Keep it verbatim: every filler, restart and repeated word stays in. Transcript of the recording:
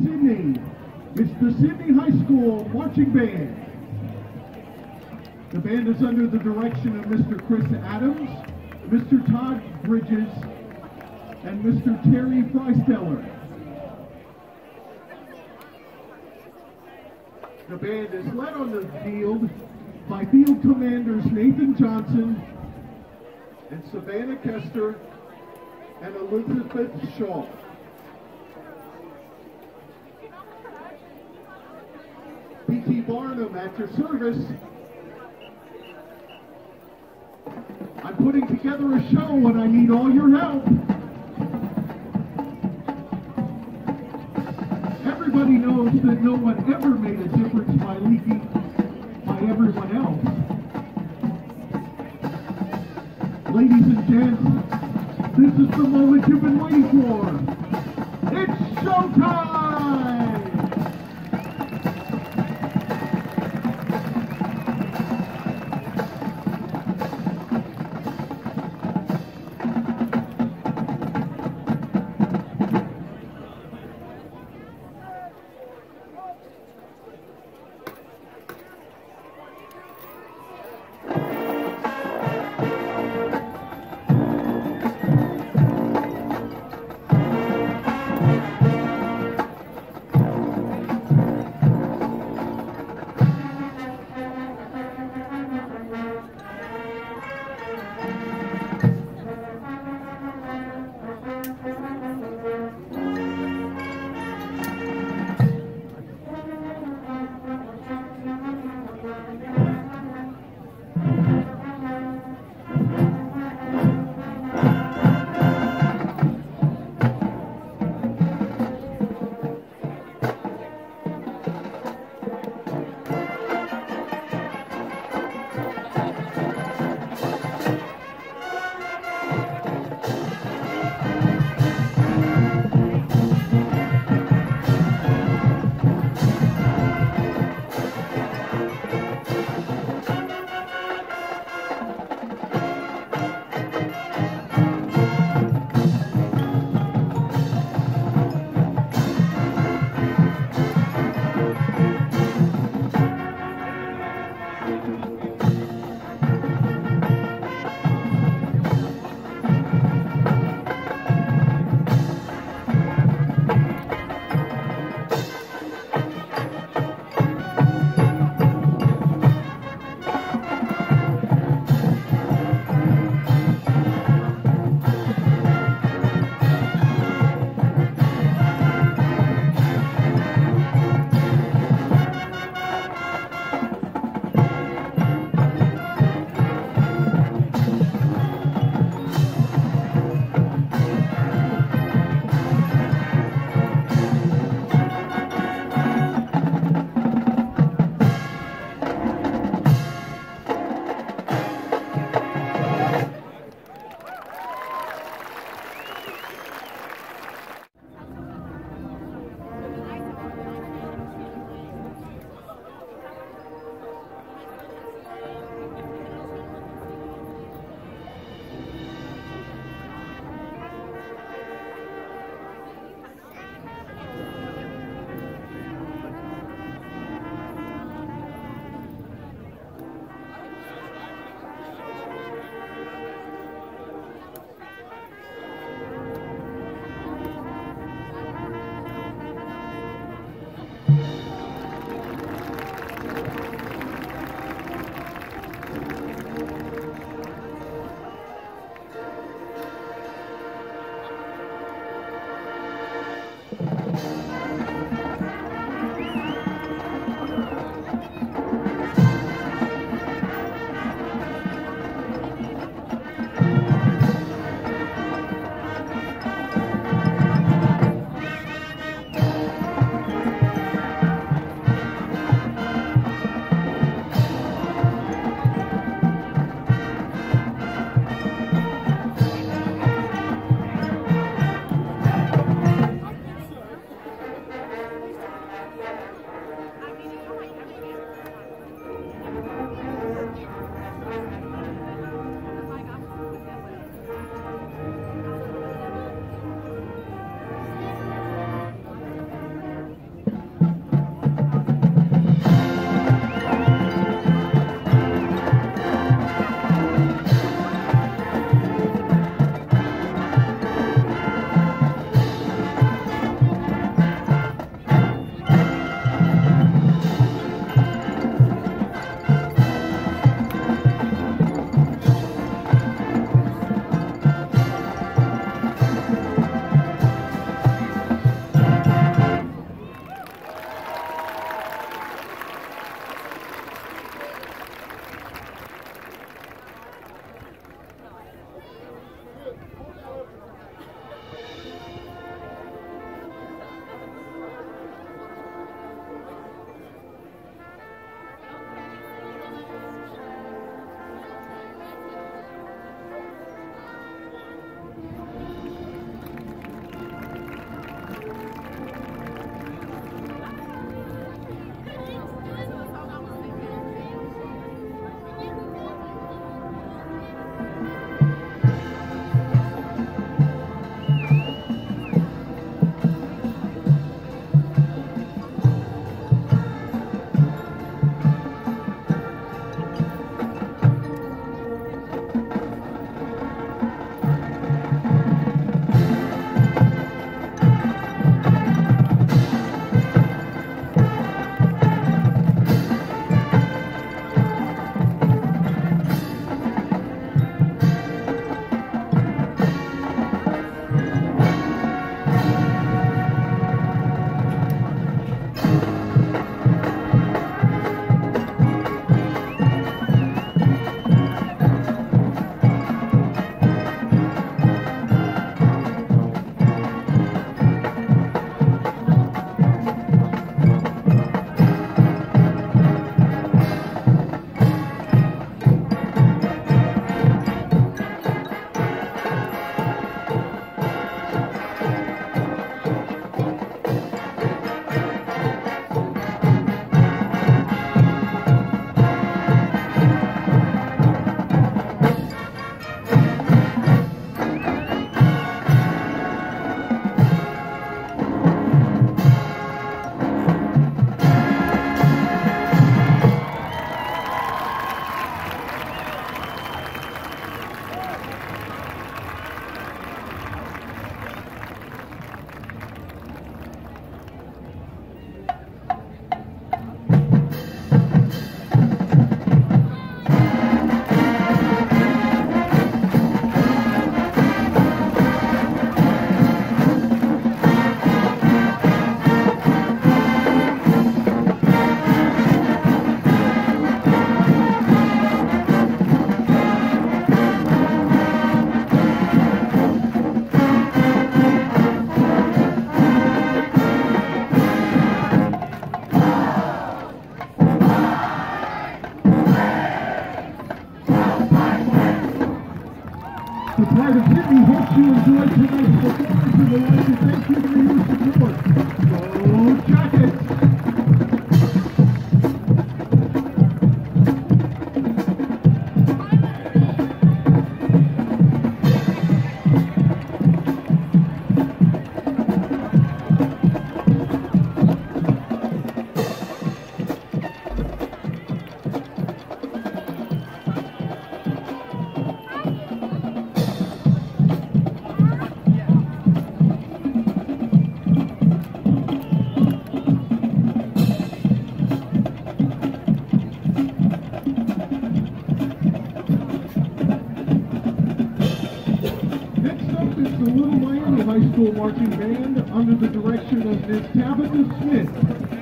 Sidney. It's the Sidney High School Marching Band. The band is under the direction of Mister Chris Adams, Mister Todd Bridges, and Mister Terry Freisteller. The band is led on the field by field commanders Nathan Johnson and Savannah Kester and Elizabeth Shaw. P T Barnum, at your service. I'm putting together a show and I need all your help. Everybody knows that no one ever made a difference by leaking by everyone else. Ladies and gents, this is the moment you've been waiting for. It's showtime! the Little Miami High School Marching Band under the direction of Miss Tabitha Smith.